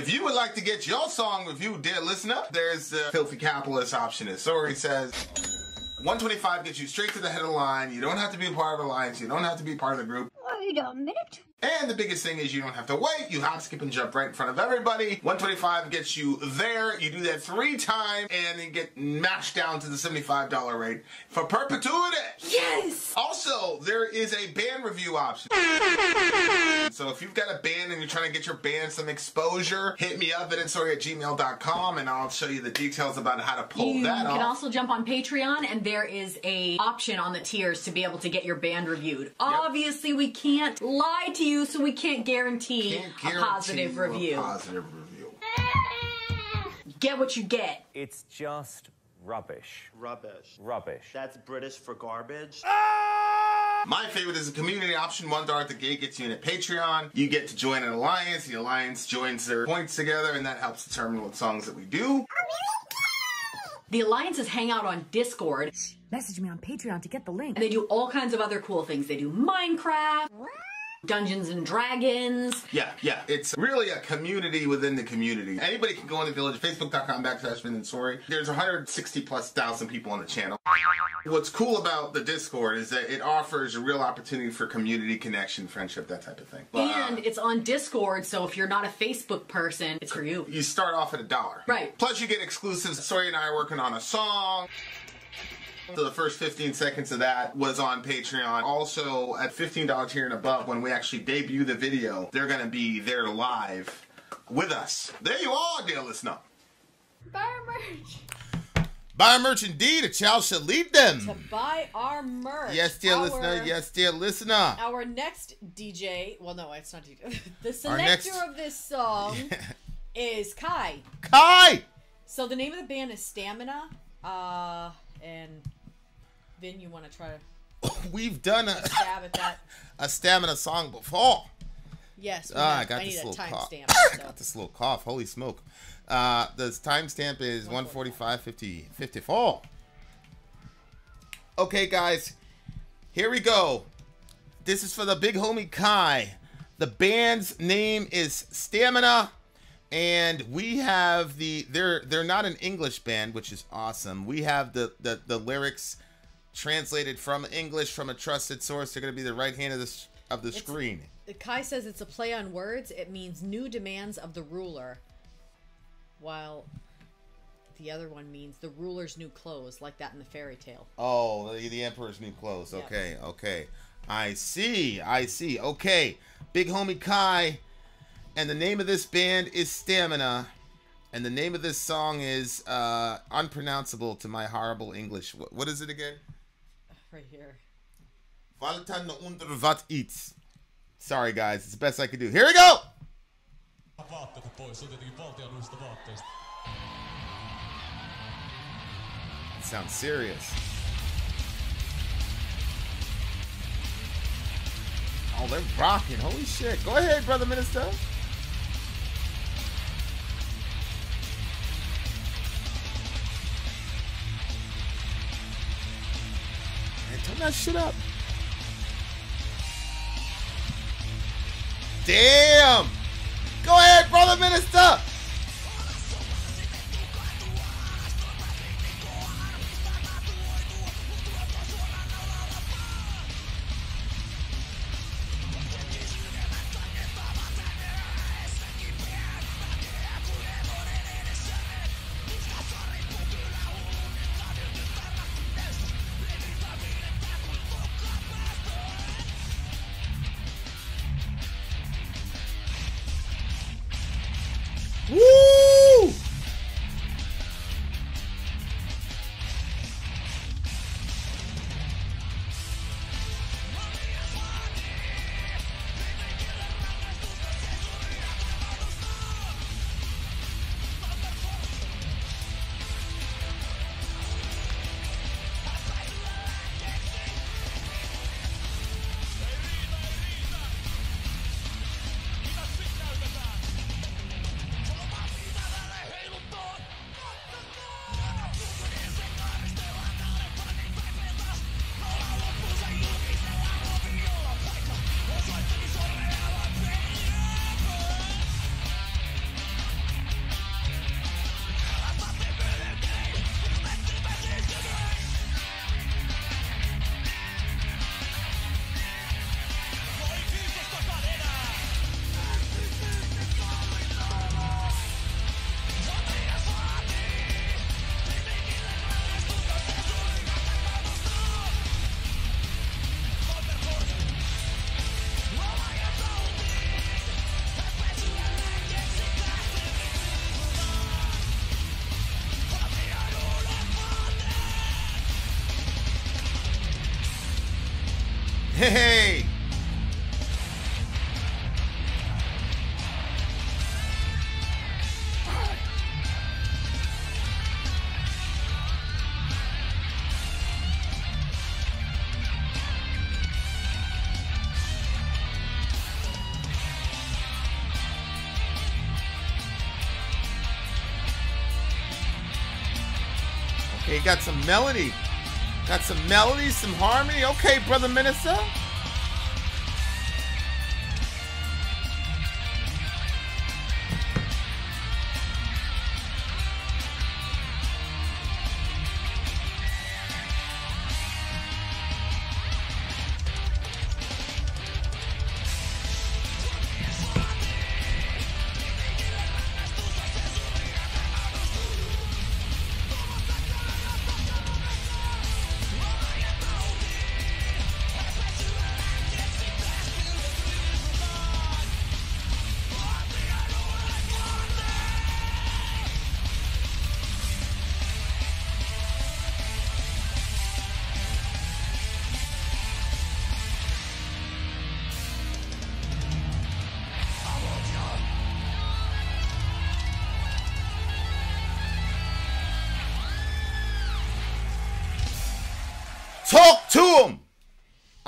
If you would like to get your song reviewed, dear listener, there's the Filthy Capitalist option. It already says 125 gets you straight to the head of the line. You don't have to be part of the alliance. You don't have to be part of the group. Wait a minute. And the biggest thing is you don't have to wait. You hop, skip, and jump right in front of everybody. 125 gets you there. You do that 3 times and then get mashed down to the $75 rate for perpetuity. Yes! Also, there is a band review option. So if you've got a band and you're trying to get your band some exposure, hit me up at insoria@gmail.com and I'll show you the details about how to pull that off. You can also jump on Patreon and there is a option on the tiers to be able to get your band reviewed. Yep. Obviously, we can't lie to you. So we can't guarantee a positive review. Get what you get. It's just rubbish. Rubbish. Rubbish. That's British for garbage. Ah! My favorite is the community option. $1 at the gate gets you in a Patreon. You get to join an alliance. The alliance joins their points together, and that helps determine what songs that we do. The alliances hang out on Discord. Message me on Patreon to get the link. And they do all kinds of other cool things. They do Minecraft. What? Dungeons and Dragons. Yeah. It's really a community within the community. Anybody can go in the village, facebook.com/FinandSori. There's 160,000+ people on the channel. What's cool about the Discord is that it offers a real opportunity for community connection, friendship, that type of thing. But, and it's on Discord, so if you're not a Facebook person, it's for you. You start off at $1. Right. Plus you get exclusives. Sori and I are working on a song. So the first 15 seconds of that was on Patreon. Also, at $15 tier and above, when we actually debut the video, they're going to be there live with us. There you are, dear listener. Buy our merch. Buy our merch indeed. A child shall lead them. To buy our merch. Yes, dear listener. Yes, dear listener. Our next DJ, well, no, it's not DJ. The selector of this song is Kai. Kai! So the name of the band is Stam1na. And then you want to try to... We've done a stab at that. A Stam1na song before. Yes. I got this little cough. Got this little cough. Holy smoke. The timestamp is 1:45:54. Okay, guys. Here we go. This is for the big homie Kai. The band's name is Stam1na. And we have the they're not an English band, which is awesome. We have the lyrics translated from English from a trusted source. They're going to be the right hand of the screen. Kai says it's a play on words. It means new demands of the ruler, while the other one means the ruler's new clothes, like that in the fairy tale. Oh, the emperor's new clothes. Yep. Okay. I see. Okay, big homie Kai. And the name of this band is Stam1na. And the name of this song is unpronounceable to my horrible English. What is it again? Right here. Valtan under wat iets. Sorry, guys. It's the best I could do. Here we go! It sounds serious. Oh, they're rocking. Holy shit. Go ahead, Brother Minister. Turn that shit up. Damn. Go ahead, Brother Minister. Hey! Okay, got some melody. Got some melody, some harmony. Okay, Brother Minister.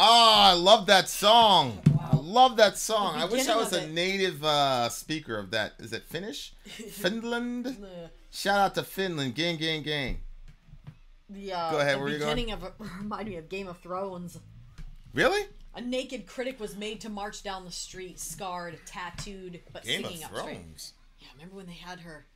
I love that song. Wow. I love that song. I wish I was a native speaker of that. Is it Finnish? Finland? No. Shout out to Finland. Gang, gang, gang. Yeah. Go ahead. Where are you going? The beginning of it reminded me of Game of Thrones. Really? A naked critic was made to march down the street, scarred, tattooed, but Game singing up straight. Yeah, remember when they had her,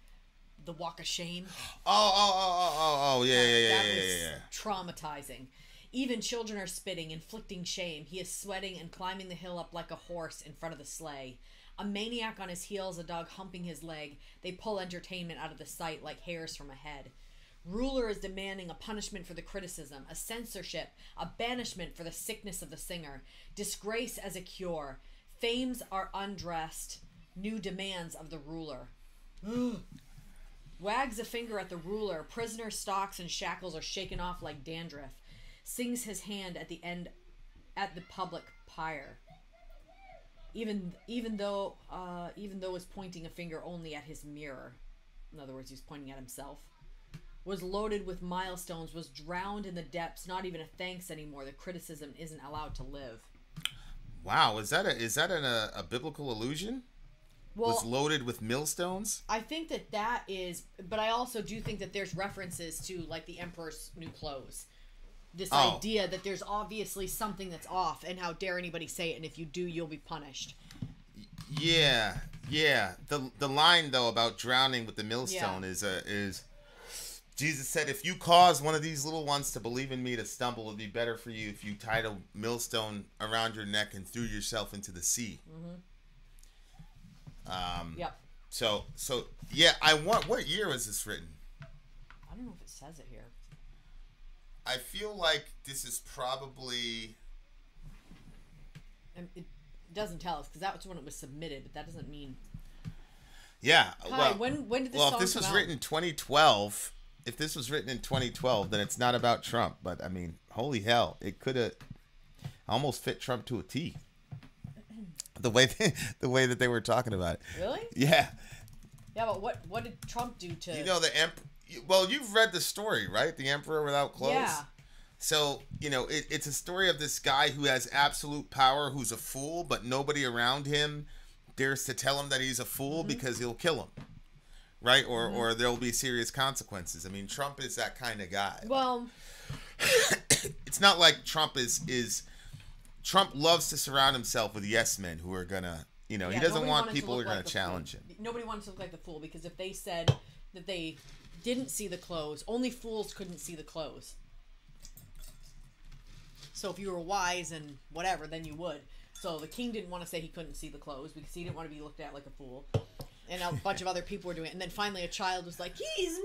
the walk of shame? Oh, yeah. That was traumatizing. Even children are spitting, inflicting shame. He is sweating and climbing the hill up like a horse in front of the sleigh. A maniac on his heels, a dog humping his leg. They pull entertainment out of the sight like hairs from a head. Ruler is demanding a punishment for the criticism, a censorship, a banishment for the sickness of the singer. Disgrace as a cure. Fames are undressed. New demands of the ruler. Wags a finger at the ruler. Prisoner stocks and shackles are shaken off like dandruff. Sings his hand at the end at the public pyre. Even though was pointing a finger only at his mirror. In other words, he's pointing at himself. Was loaded with milestones, was drowned in the depths, not even a thanks anymore. The criticism isn't allowed to live. Wow, is that a biblical allusion? Well, was loaded with millstones? I think that is, but I also do think that there's references to like the Emperor's New Clothes. This idea that there's obviously something that's off, and how dare anybody say it, and if you do, you'll be punished. Yeah, yeah. The line though about drowning with the millstone is Jesus said, "If you cause one of these little ones to believe in me to stumble, it'll be better for you if you tied a millstone around your neck and threw yourself into the sea." Mm-hmm. Yep. So yeah. What year was this written? I don't know if it says it here. I feel like this is probably... It doesn't tell us, because that was when it was submitted, but that doesn't mean... Yeah. Hi, well, when did this song come out? Well, if this was written in 2012, if this was written in 2012, then it's not about Trump. But, I mean, holy hell, it could have almost fit Trump to a T. The way that they were talking about it. Really? Yeah. Yeah, but what did Trump do to... You know, the emperor... Well, you've read the story, right? The Emperor Without Clothes. Yeah. So, you know, it's a story of this guy who has absolute power, who's a fool, but nobody around him dares to tell him that he's a fool because he'll kill him, right? Or there'll be serious consequences. I mean, Trump is that kind of guy. Well, it's not like Trump is Trump loves to surround himself with yes men who are gonna, you know, he doesn't want people who are gonna challenge him. Nobody wants to look like the fool, because if they said that they didn't see the clothes, only fools couldn't see the clothes. So if you were wise and whatever, then you would. So the king didn't want to say he couldn't see the clothes, because he didn't want to be looked at like a fool. And a bunch of other people were doing it. And then finally a child was like, he's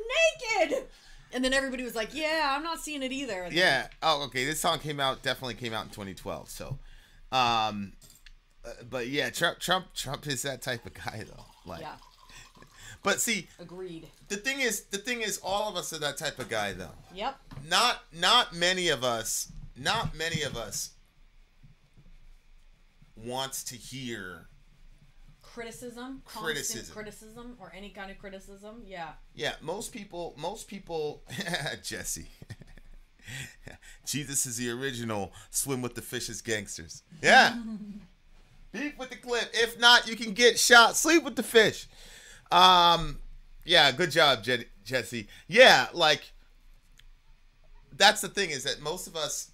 naked! And then everybody was like, yeah, I'm not seeing it either. And yeah. Oh, okay. This song definitely came out in 2012. So, but yeah, Trump is that type of guy though. Like, yeah. But see, agreed. The thing is, all of us are that type of guy, though. Yep. Not many of us wants to hear criticism or any kind of criticism. Yeah most people Jesse Jesus is the original swim with the fishes gangsters. Yeah. Beef with the clip. If not, you can get shot. Sleep with the fish. Yeah, good job, Jesse. Yeah, like, that's the thing, is that most of us,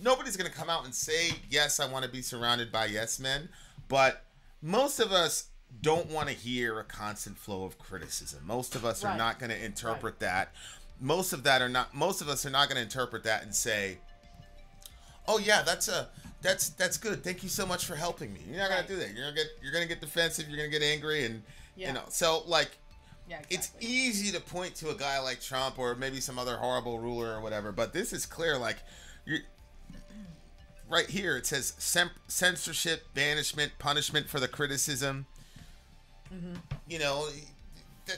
nobody's going to come out and say, yes, I want to be surrounded by yes men, but most of us don't want to hear a constant flow of criticism. Most of us are not going to interpret that. Most of us are not going to interpret that and say, oh yeah, that's good. Thank you so much for helping me. You're not gonna do that. You're gonna get defensive. You're gonna get angry, and you know. So like, it's easy to point to a guy like Trump or maybe some other horrible ruler or whatever. But this is clear. Like, you're right here. It says censorship, banishment, punishment for the criticism. Mm-hmm. You know,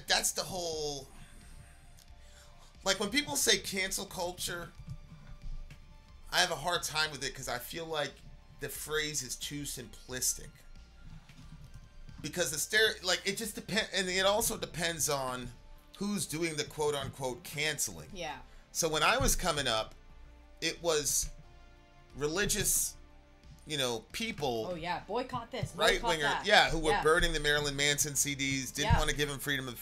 that's the whole. Like, when people say cancel culture, I have a hard time with it because I feel like the phrase is too simplistic. Because it just depends, and it also depends on who's doing the quote unquote canceling. Yeah. So when I was coming up, it was religious, you know, people. Oh yeah, boycott this, right winger, yeah, who were burning the Marilyn Manson CDs, didn't want to give him freedom of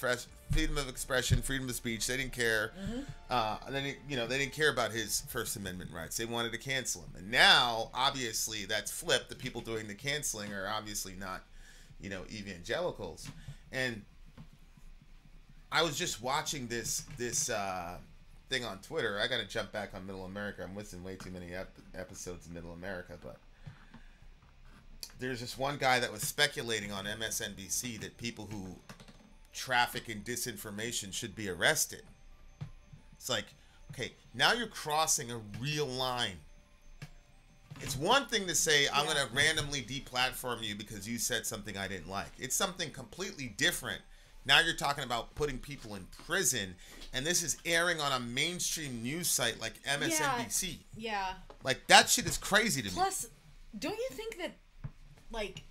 freedom of expression, freedom of speech. They didn't care. Mm-hmm. And then, you know, they didn't care about his First Amendment rights. They wanted to cancel him. And now, obviously, that's flipped. The people doing the canceling are obviously not, you know, evangelicals. And I was just watching this thing on Twitter. I got to jump back on Middle America. I'm missing way too many episodes of Middle America, but there's this one guy that was speculating on MSNBC that people who traffic and disinformation should be arrested. It's like, okay, now you're crossing a real line. It's one thing to say, I'm going to randomly deplatform you because you said something I didn't like. It's something completely different. Now you're talking about putting people in prison, and this is airing on a mainstream news site like MSNBC. Yeah. Like, that shit is crazy to me. Plus, don't you think that, like,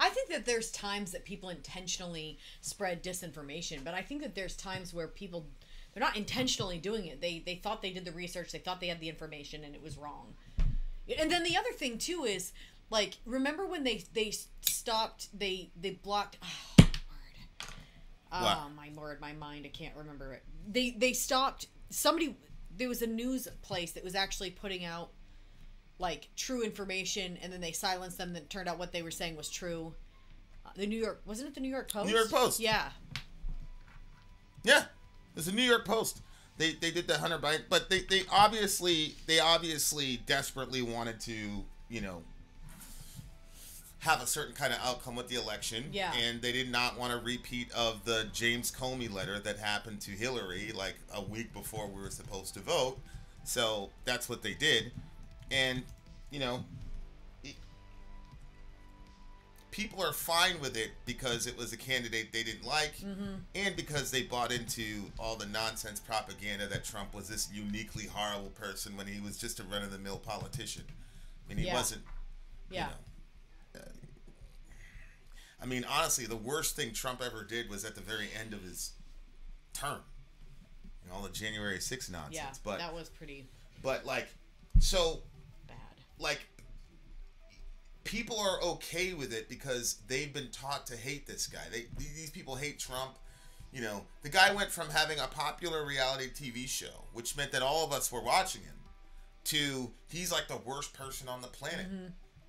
I think that there's times that people intentionally spread disinformation, but I think that there's times where people, they're not intentionally doing it. They thought they did the research, they thought they had the information, and it was wrong. And then the other thing too is, like, remember when they blocked, oh, word. Oh my Lord, my mind, I can't remember it. They stopped, there was a news place that was actually putting out like true information, and then they silenced them. Then it turned out what they were saying was true. Wasn't it the New York Post? New York Post. Yeah. Yeah, it was the New York Post. They did the Hunter Biden, but they obviously desperately wanted to, you know, have a certain kind of outcome with the election. Yeah. And they did not want a repeat of the James Comey letter that happened to Hillary like a week before we were supposed to vote. So that's what they did. And, you know, people are fine with it because it was a candidate they didn't like, and because they bought into all the nonsense propaganda that Trump was this uniquely horrible person when he was just a run-of-the-mill politician. I mean, he wasn't, you know. I mean, honestly, the worst thing Trump ever did was at the very end of his term. And all the January 6th nonsense. Yeah, but that was pretty... But, like, so... Like, people are okay with it because they've been taught to hate this guy. These people hate Trump. You know, the guy went from having a popular reality TV show, which meant that all of us were watching him, to he's like the worst person on the planet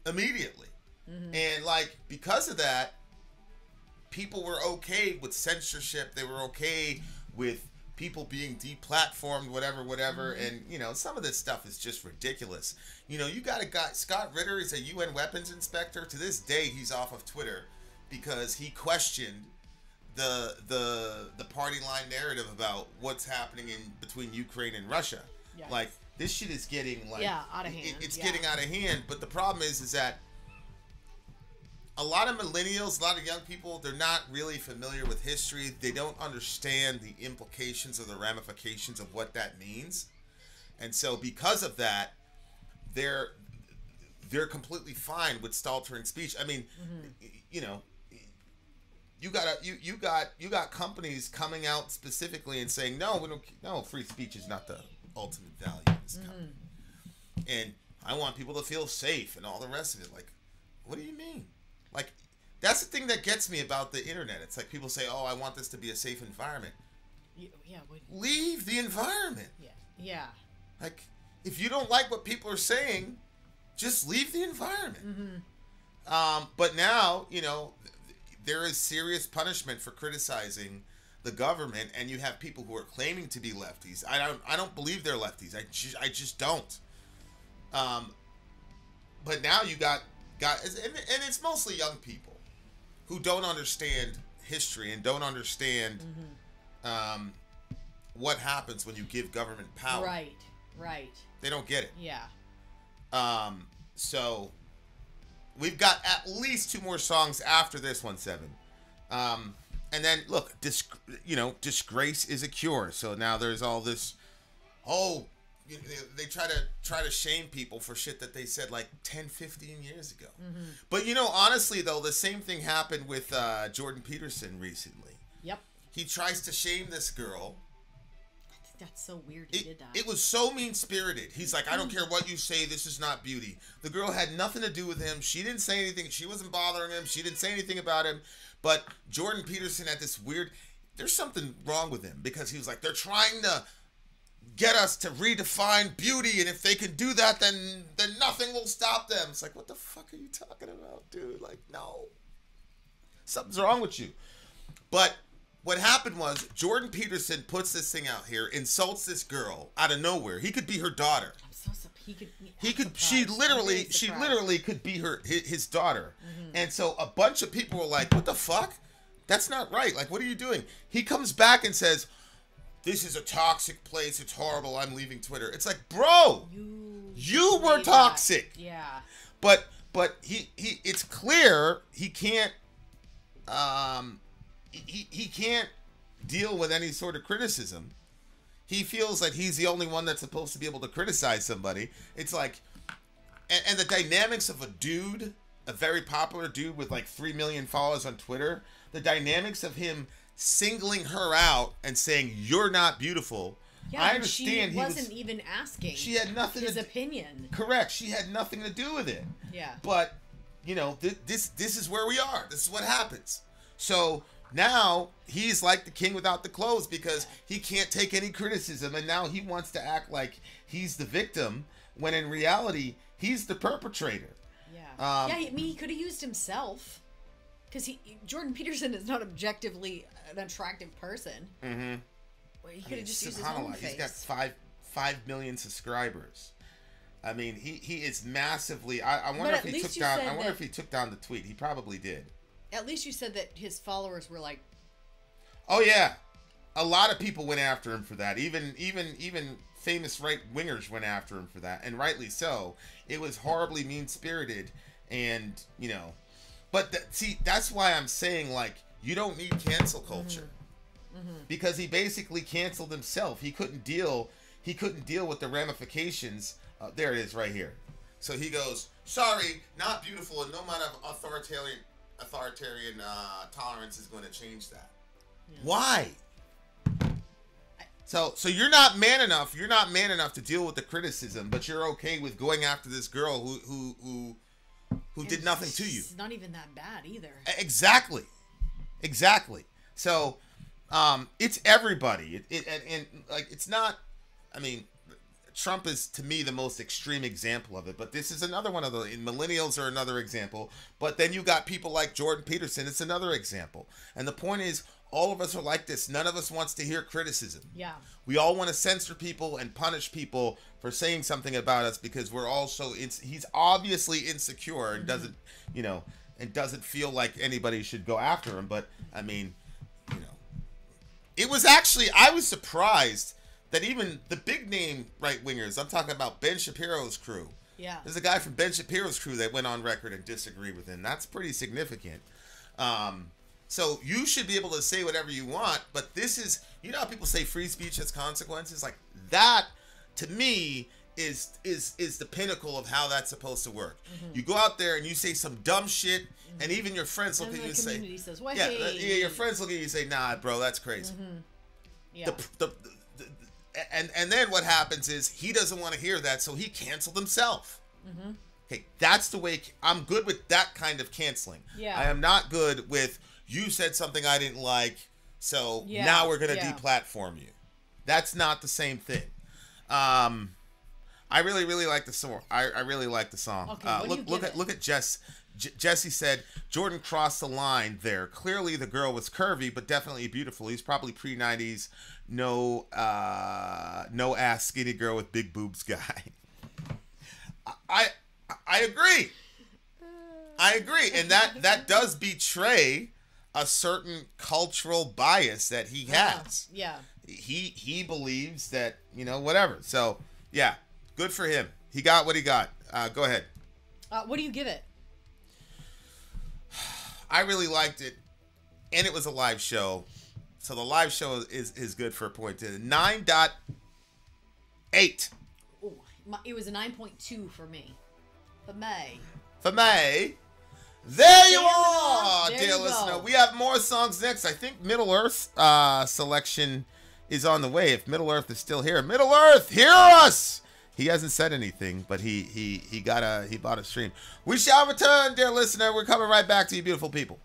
immediately. And, like, because of that, people were okay with censorship. They were okay with people being deplatformed, whatever, and, you know, some of this stuff is just ridiculous. You know, you got a guy, Scott Ritter is a UN weapons inspector. To this day, he's off of Twitter because he questioned the party line narrative about what's happening in between Ukraine and Russia. Yes. Like, this shit is getting, like, out of hand. It's getting out of hand, but the problem is that a lot of millennials, a lot of young people, they're not really familiar with history. They don't understand the implications or the ramifications of what that means. And so because of that, they're completely fine with stall-turning speech. I mean, you know, you got companies coming out specifically and saying, no, we don't, no, free speech is not the ultimate value in this country. And I want people to feel safe and all the rest of it. Like, what do you mean? Like, that's the thing that gets me about the internet. It's like people say, oh, I want this to be a safe environment. Yeah, leave the environment. Yeah. Yeah. Like, if you don't like what people are saying, just leave the environment. But now, you know, there is serious punishment for criticizing the government, and you have people who are claiming to be lefties. I don't believe they're lefties. I just don't. But now you got guys, and it's mostly young people who don't understand history and don't understand what happens when you give government power. Right, right. They don't get it. Yeah. So we've got at least 2 more songs after this one, Seven. And then look, you know, disgrace is a cure. So now there's all this, oh, they try to shame people for shit that they said like 10, 15 years ago. But you know, honestly though, the same thing happened with Jordan Peterson recently. Yep. He tries to shame this girl. That's so weird he did that. It was so mean-spirited. He's like, I don't care what you say. This is not beauty. The girl had nothing to do with him. She didn't say anything. She wasn't bothering him. She didn't say anything about him. But Jordan Peterson had this weird... There's something wrong with him because he was like, they're trying to get us to redefine beauty, and if they can do that, then nothing will stop them. It's like, what the fuck are you talking about, dude? Like, no. Something's wrong with you. But... what happened was Jordan Peterson puts this thing out here, insults this girl out of nowhere. He could be her daughter. I'm so surprised. He could. She literally could be his daughter. And so a bunch of people were like, "What the fuck? That's not right. Like, what are you doing?" He comes back and says, "This is a toxic place. It's horrible. I'm leaving Twitter." It's like, bro, you were toxic. Yeah. But he it's clear he can't. He can't deal with any sort of criticism. He feels like he's the only one that's supposed to be able to criticize somebody. It's like, and the dynamics of a dude, a very popular dude with like 3 million followers on Twitter, the dynamics of him singling her out and saying, you're not beautiful. Yeah, I understand she wasn't even asking. She had nothing his opinion. Correct. She had nothing to do with it. Yeah. But, you know, this is where we are. This is what happens. So... now he's like the king without the clothes because he can't take any criticism, and now he wants to act like he's the victim when in reality he's the perpetrator. Yeah, yeah. I mean, he could have used himself because Jordan Peterson is not objectively an attractive person. Well, he could have just used his own face. He's got 5 million subscribers. I mean, he is massively. I wonder if he took down. I wonder if he took down the tweet. He probably did. At least you said that his followers were like... oh, yeah. A lot of people went after him for that. Even famous right-wingers went after him for that. And rightly so. It was horribly mean-spirited. And, you know... but, see, that's why I'm saying, like, you don't need cancel culture. Because he basically canceled himself. He couldn't deal with the ramifications. There it is right here. So he goes, sorry, not beautiful, and no amount of authoritarian tolerance is going to change that. Why? So you're not man enough. You're not man enough to deal with the criticism, but you're okay with going after this girl who did nothing to you. It's not even that bad either. Exactly, exactly. So it's everybody. And like it's not. I mean, Trump is to me the most extreme example of it, but this is another one of the millennials are another example. But then you got people like Jordan Peterson. It's another example. And the point is, all of us are like this. None of us wants to hear criticism. Yeah. We all want to censor people and punish people for saying something about us because we're all so. He's obviously insecure and doesn't, you know, and doesn't feel like anybody should go after him. But I mean, you know, it was actually I was surprised that even the big name right wingers, I'm talking about Ben Shapiro's crew. Yeah. There's a guy from Ben Shapiro's crew that went on record and disagreed with him. That's pretty significant. So you should be able to say whatever you want, but this is, you know how people say free speech has consequences? Like that, to me, is the pinnacle of how that's supposed to work. Mm-hmm. You go out there and you say some dumb shit, mm-hmm. and even your friends look at you and say, says, yeah, yeah, your friends look at you and say, nah, bro, that's crazy. Mm-hmm. Yeah. And then what happens is he doesn't want to hear that, so he canceled himself. Mm-hmm. Okay, that's the way. I'm good with that kind of canceling. Yeah. I am not good with you said something I didn't like, so yeah. now we're gonna yeah. deplatform you. That's not the same thing. I really like the song. I really like the song. Okay, look at Jess. Jesse said Jordan crossed the line there. Clearly the girl was curvy, but definitely beautiful. He's probably pre-90s, no ass skinny girl with big boobs guy. I agree. I agree, and that does betray a certain cultural bias that he has. Yeah. He believes that, you know, whatever. So yeah, good for him. He got what he got. Go ahead. What do you give it? I really liked it, and it was a live show, so the live show is good for a point. 9.8. Oh, it was a 9.2 for me. For May. For May. There you are, dear listener. We have more songs next. I think Middle Earth selection is on the way. If Middle Earth is still here, Middle Earth, hear us. He hasn't said anything, but he bought a stream. We shall return, dear listener. We're coming right back to you, beautiful people.